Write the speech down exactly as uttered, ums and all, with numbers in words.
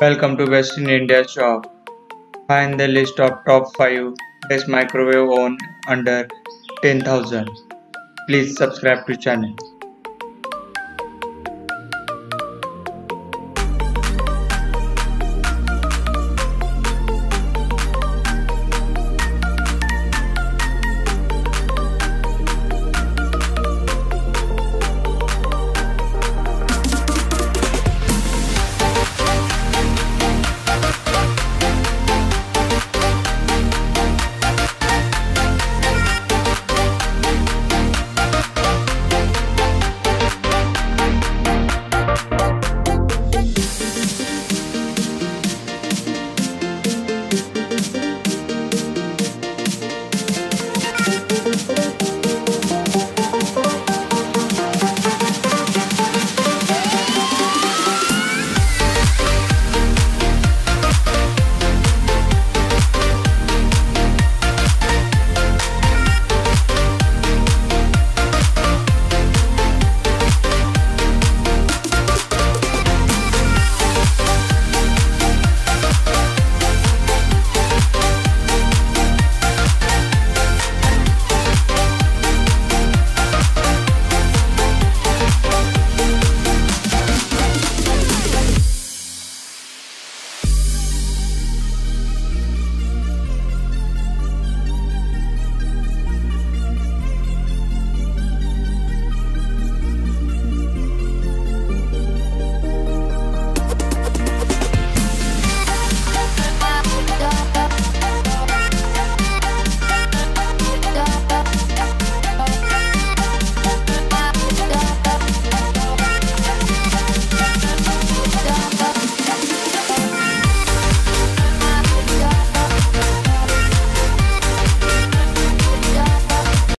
Welcome to West in India shop. Find the list of top five best microwave owned under ten thousand. Please subscribe to channel.